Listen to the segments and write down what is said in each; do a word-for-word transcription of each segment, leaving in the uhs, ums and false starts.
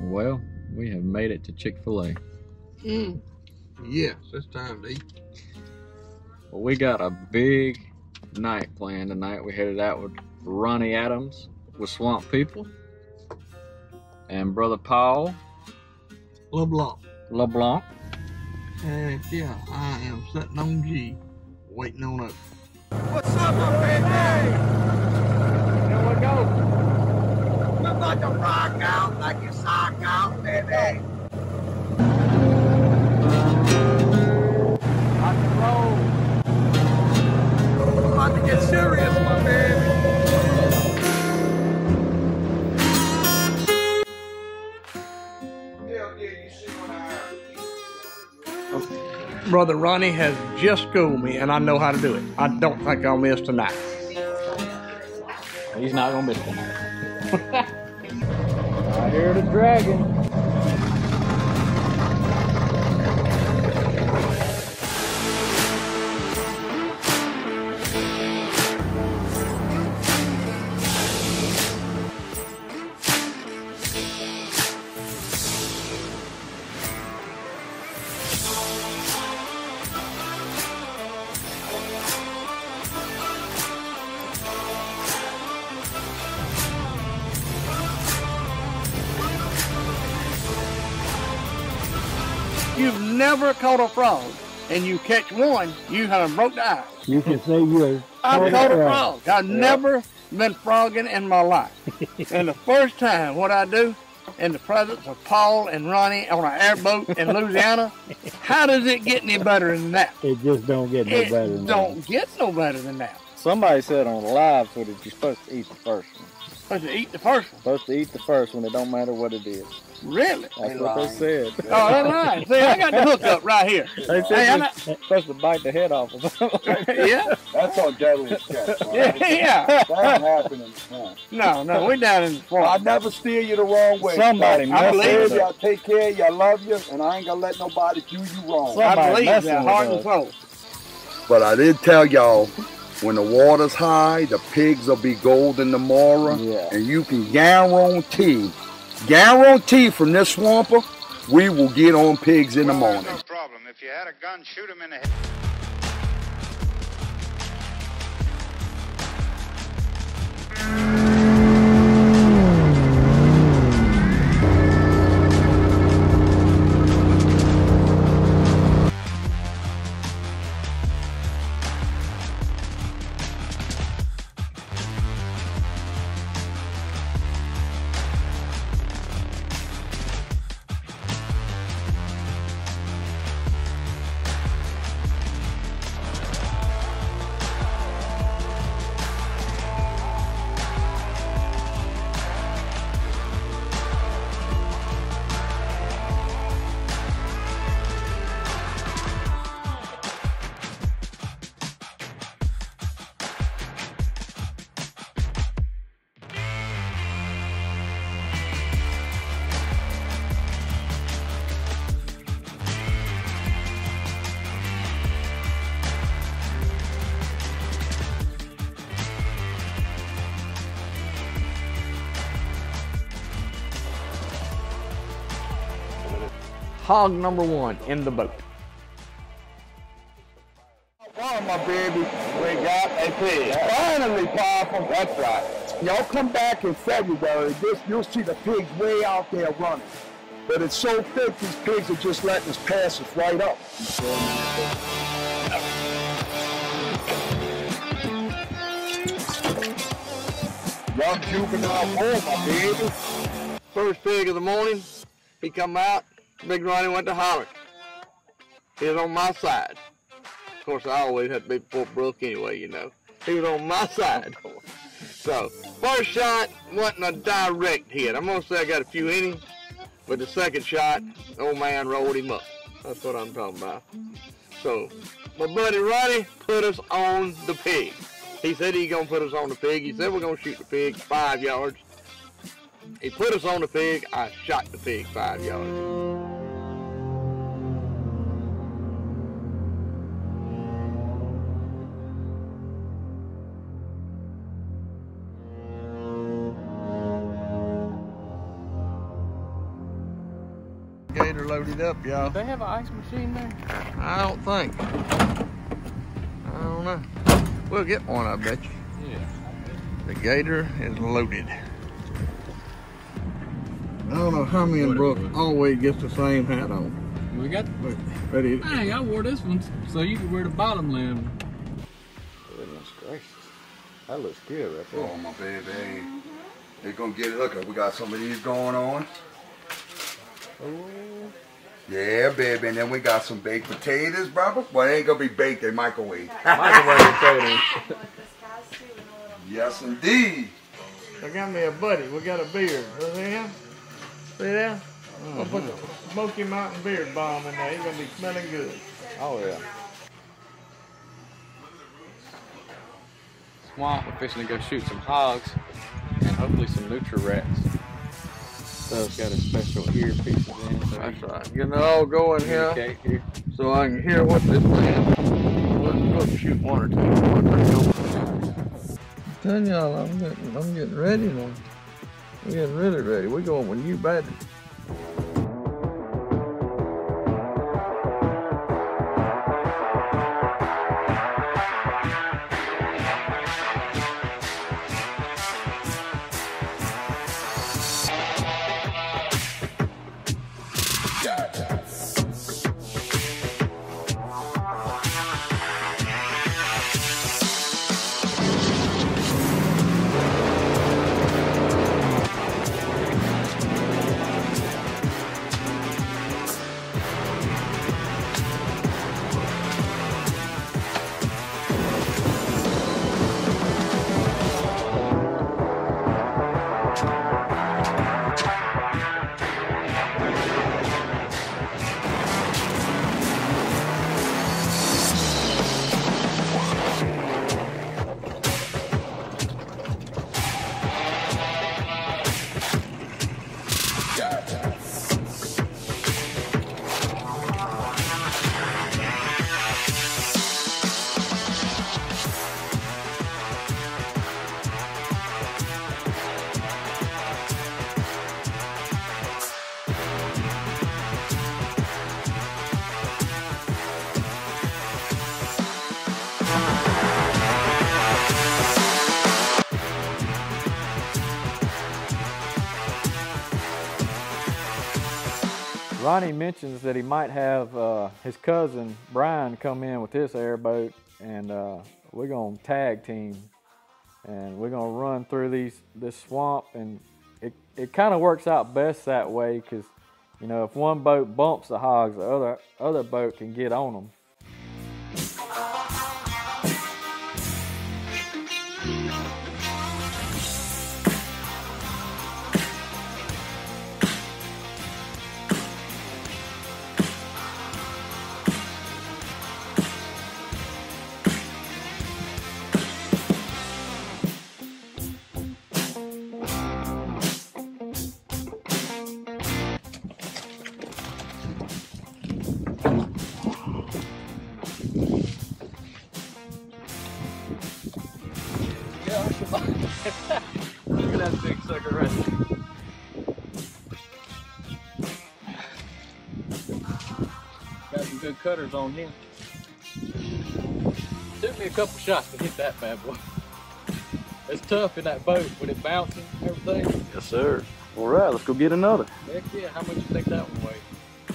Well, we have made it to Chick-fil-A. Mm. Yes, it's time to eat. Well, we got a big night planned tonight. We headed out with Ronnie Adams with Swamp People and Brother Paul LeBlanc. LeBlanc. Heck yeah, I am sitting on G, waiting on us. What's up, my baby? Here we go. We're about to rock out like you sock out, baby. Rock and roll. We're about to get serious, my baby. Brother Ronnie has just schooled me, and I know how to do it. I don't think I'll miss tonight. He's not gonna miss tonight. I hear the dragon. You've never caught a frog, and you catch one, you have broke the ice. You can say you I've caught a frog. I've yep. never been frogging in my life. And the first time, what I do, in the presence of Paul and Ronnie on an airboat in Louisiana, how does it get any better than that? It just don't get no it better than don't that. don't get no better than that. Somebody said on live Twitter, you're supposed to eat the first one. Supposed to eat the first one? Supposed to eat the first one, it don't matter what it is. Really? That's they what lying. they said. Oh, that's right. See, I got the hookup right here. They said you're supposed to bite the head off of them. Yeah. That's on deadly sketch. Right? Yeah, yeah. That don't happen in the swamp. No, no, we're down in the swamp. I never steer you the wrong way. Somebody messing with you. I take care of you. I love you. And I ain't going to let nobody do you wrong. Somebody I believe that heart and soul. But I did tell y'all, when the water's high, the pigs will be golden tomorrow. Yeah. And you can guarantee Guarantee from this swamper, we will get on pigs in well, the morning. No problem. If you had a gun, shoot him in the head. Hog number one in the boat. Well, my baby, we got a pig. Finally, Papa. That's right. Y'all come back in February, this, you'll see the pigs way out there running. But it's so thick, these pigs are just letting us pass us right up. Y'all juvenile home, my baby. First pig of the morning, he come out. Big Ronnie went to holler. He was on my side. Of course, I always had to be before Brook anyway, you know. He was on my side. So, first shot wasn't a direct hit. I'm going to say I got a few innings, but the second shot, the old man rolled him up. That's what I'm talking about. So, my buddy Ronnie put us on the pig. He said he's going to put us on the pig. He said we're going to shoot the pig five yards. He put us on the pig. I shot the pig five yards. gator loaded up, y'all. Do they have an ice machine there? I don't think. I don't know. We'll get one, I bet you. Yeah. The gator is loaded. I don't know how me and Brook always gets the same hat on. We got. But, but it, hey, I wore this one so you could wear the bottom lip. Goodness gracious, that looks good right there. Oh my baby, they're gonna get it. Look, we got some of these going on. Oh. Yeah, baby, and then we got some baked potatoes, brother. Well, they ain't gonna be baked; they microwave. Microwave potatoes. Yes, indeed. I got me a buddy. We got a beard. See him? See that? I'm gonna put the Smoky Mountain beard bomb in there. It's gonna be smelling good. Oh yeah. Swamp, we're fishing to go shoot some hogs and hopefully some nutria rats. So it's got a special earpiece in it. So that's right. Getting it all going here, here, so I can hear what this plan. Let's go shoot one or two. I'm telling y'all, I'm getting, I'm getting ready now. We're getting really ready. We're going with you, baby. Ronnie mentions that he might have uh, his cousin Brian come in with his airboat, and uh, we're gonna tag team, and we're gonna run through these this swamp, and it, it kind of works out best that way, because you know if one boat bumps the hogs, the other other boat can get on them. Look at that big sucker right there. Got some good cutters on him. Took me a couple shots to hit that bad boy. It's tough in that boat with it bouncing and everything. Yes, sir. All right, let's go get another. Heck yeah, how much you think that one weighs?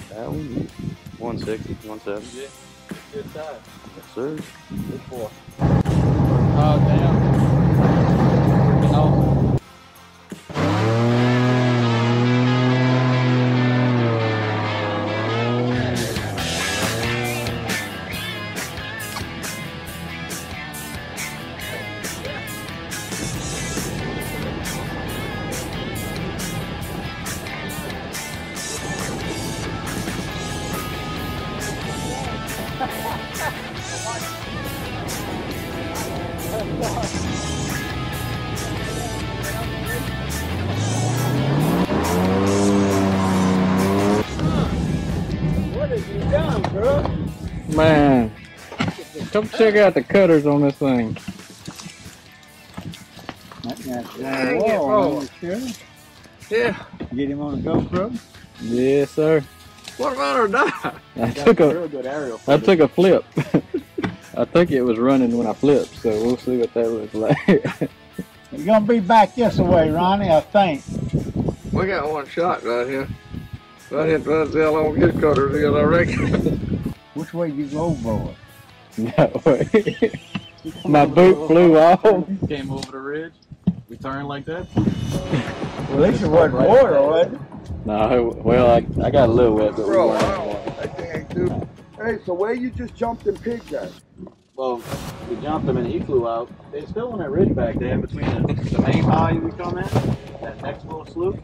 That one, one sixty, one seventy. Yeah, good size. Yes, sir. Good boy. Oh, damn. Man, come check out the cutters on this thing. Dang it, bro. Yeah. Get him on the GoPro. Yes, sir. What about her die? I took a, a real good aerial. I took a flip. I think it was running when I flipped, so we'll see what that looks like. You're gonna be back this way, Ronnie, I think. We got one shot right here. Right here, trying to see how long his cutter is, I reckon. Which way you go, boy? That way. My boot flew off. Came over the ridge. We turned like that. Well, at least it wasn't water, was it? No, well, I, I got a little wet, but bro, wow. Hey, so where you just jumped and picked that? Well, we jumped them and he flew out. They're still on that ridge back there in between the, the main bayou we come in, that next little sloop,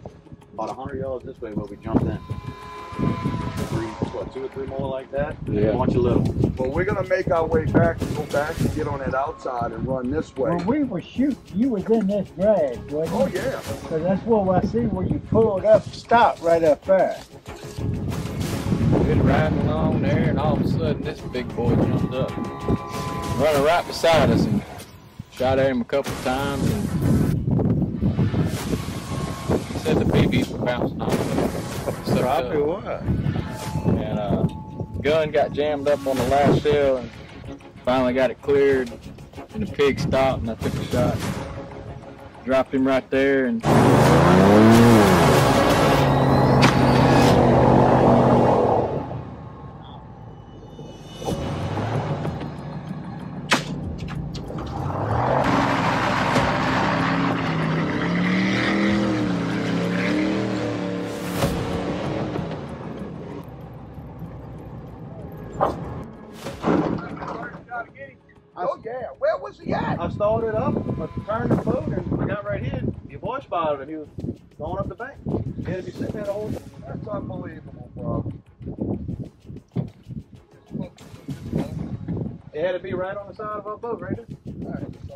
about a hundred yards this way where we jumped in. Three, what, two or three more like that? Yeah. Launch a little. Well, we're going to make our way back and go back and get on that outside and run this way. Well, we were shooting. You was in this grass, wasn't you? Oh, yeah. Because that's what I see when you pulled up, stopped right up there. Been riding along there, and all of a sudden this big boy jumped up, running right beside us, and shot at him a couple of times. And he said the B Bs were bouncing off him. So probably was. And uh, gun got jammed up on the last shell, and finally got it cleared. And the pig stopped, and I took a shot, dropped him right there, and. He was going up the bank. He had to be sitting there the whole time. That's unbelievable, bro. It had to be right on the side of our boat, right there. All right, that's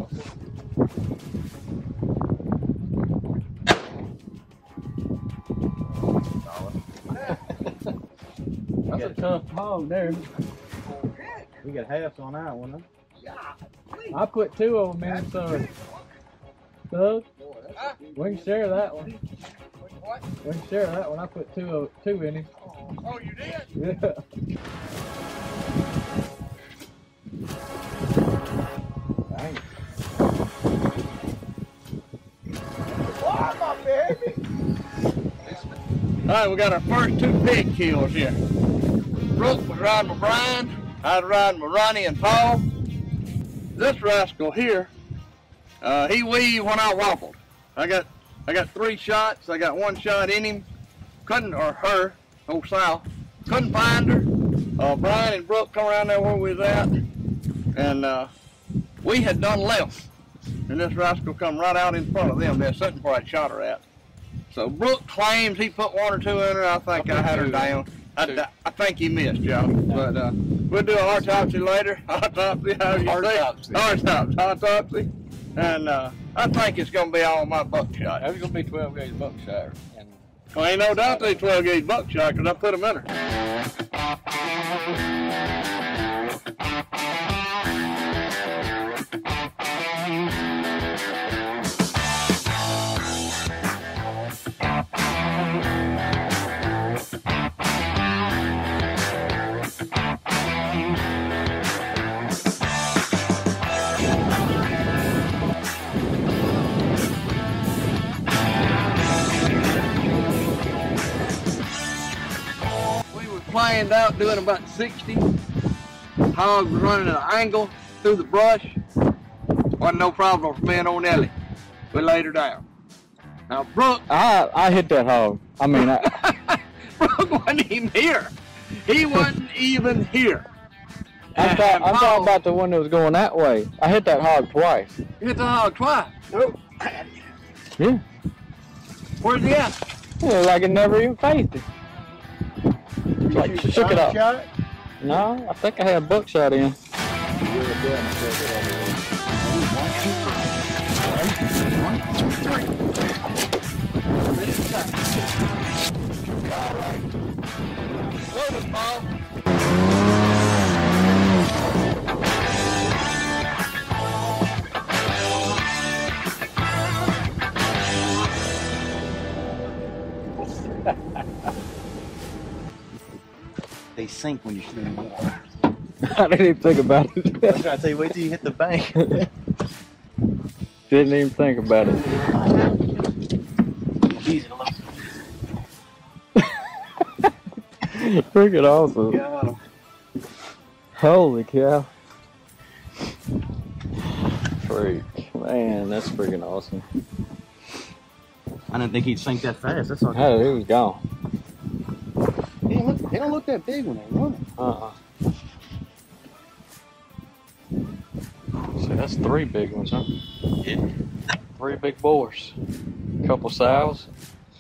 awesome. That's a tough hog there. We got halves on that one, huh? I put two of them in, so. Doug? We can share that one. What? We can share that one. I put two of, two in him. Oh, oh, you did? Yeah. Dang. Oh, my baby! All right, we got our first two pig kills here. Brook was riding with Brian. I was riding with Ronnie and Paul. This rascal here, uh, he weaved when I wobbled. I got, I got three shots. I got one shot in him, couldn't, or her, old Sal, couldn't find her. Uh, Brian and Brooke come around there where we was at, and uh, we had done left. And this rascal come right out in front of them. They're sitting where I shot her at. So Brooke claims he put one or two in her. I think I, I had her down. I, I think he missed, y'all. But uh, we'll do an autopsy later. Autopsy, how you autopsy. say? Autopsy. Autopsy. And uh, I think it's going to be all my buckshot. That was going to be twelve gauge buckshot. And well, ain't no doubt they twelve gauge buckshot because I put them in her. Planned out doing about sixty. Hog was running at an angle through the brush. Wasn't no problem for me and old Nelly. We laid her down. Now Brooke, I I hit that hog. I mean, I... Brooke wasn't even here. He wasn't even here. I thought I thought about the one that was going that way. I hit that hog twice. You hit the hog twice? Nope. Yeah. Where's he at? Yeah, like it never even faced it. Like, shook it up. No, I think I had buckshot in. they sink when you shoot them in the water. I didn't even think about it. I was trying to tell you, wait till you hit the bank. Didn't even think about it. It's easy to look. Freaking awesome. Got him. Holy cow. Freak. Man, that's freaking awesome. I didn't think he'd sink that fast. That's all. Oh, he was gone. They don't look, they don't look that big when they run. Uh-uh. See, that's three big ones, huh? Yeah. Three big boars. Couple sows.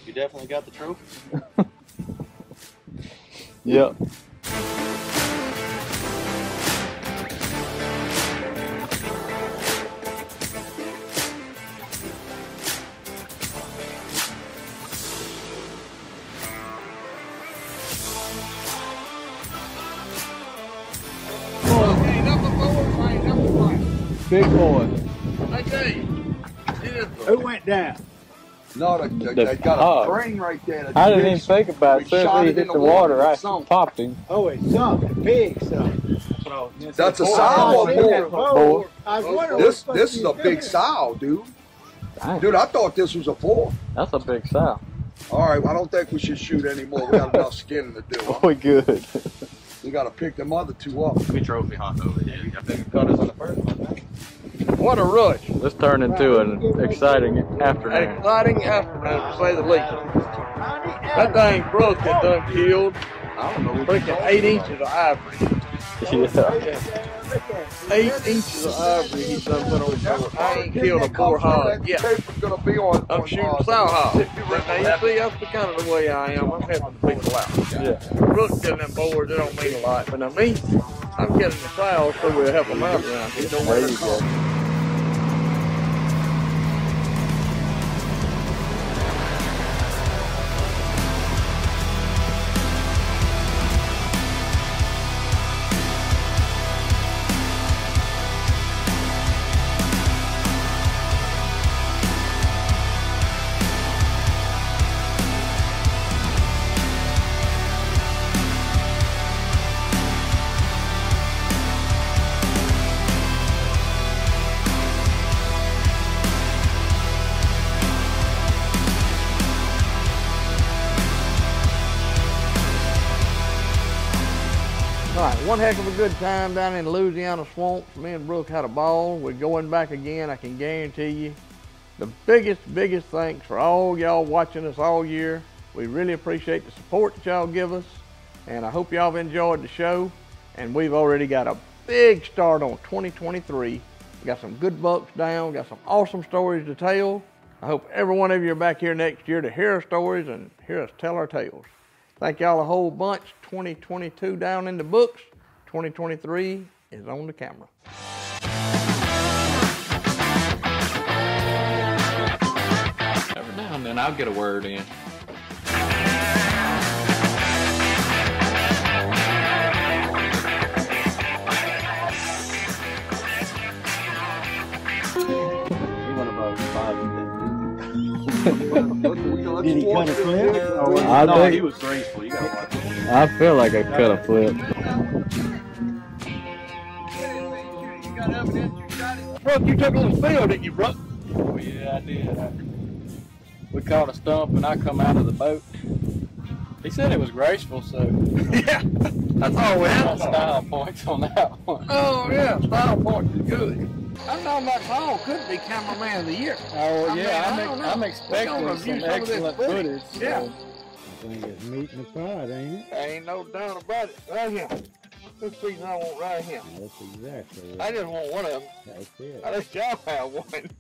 You definitely got the trophy. Yep. Big boy. Okay. Who went down? No, they, they got a crane right there. I didn't even think about it. As soon as he hit the water, I popped him. Oh, it's something. Big something. That's a sow boar. This this is a big sow, dude. Dude, I thought this was a four. That's a big sow. All right, well, I don't think we should shoot anymore. We got enough skin to do. Oh, we good. We got to pick them other two up. We trophy hunt over here. I think we caught us on the first one. What a rush. This turned into an exciting afternoon. An exciting afternoon, to say the least. That thing broke, that thing killed. I don't know. Freaking eight inches of ivory. Yeah. Eight inches of ivory he done put on his board. I ain't killed a poor hog yet. I'm shooting sow hogs. Now you see, that's the kind of the way I am. I'm helping the people out. Yeah. Brook killing them boards, they don't mean a lot. But I mean, I'm killing the sows so we'll help them out around here. There you go. One heck of a good time down in Louisiana swamps. Me and Brooke had a ball. We're going back again, I can guarantee you. The biggest, biggest thanks for all y'all watching us all year. We really appreciate the support that y'all give us, and I hope y'all have enjoyed the show. And we've already got a big start on twenty twenty-three. We got some good bucks down, got some awesome stories to tell. I hope every one of you are back here next year to hear our stories and hear us tell our tales. Thank y'all a whole bunch. twenty twenty-two down in the books. twenty twenty-three is on the camera. Every now and then I'll get a word in. Did he cut a flip? I no, he was graceful. You gotta watch it. I feel like I cut a flip. Brooke, you took a little spill, didn't you, Brooke? Oh, yeah, I did. I, we caught a stump, and I come out of the boat. He said it was graceful, so... Yeah, that's all we had. Style points on that one. Oh, yeah, style points is good. I know my Paul could be cameraman of the year. Oh, I yeah, mean, I'm, I'm expecting some excellent footage. footage so. Yeah. I think it's meat in the pod, ain't it? I ain't no doubt about it. Right here. This piece I want right here. That's exactly right. I just want one of them. That's it. I let y'all have one.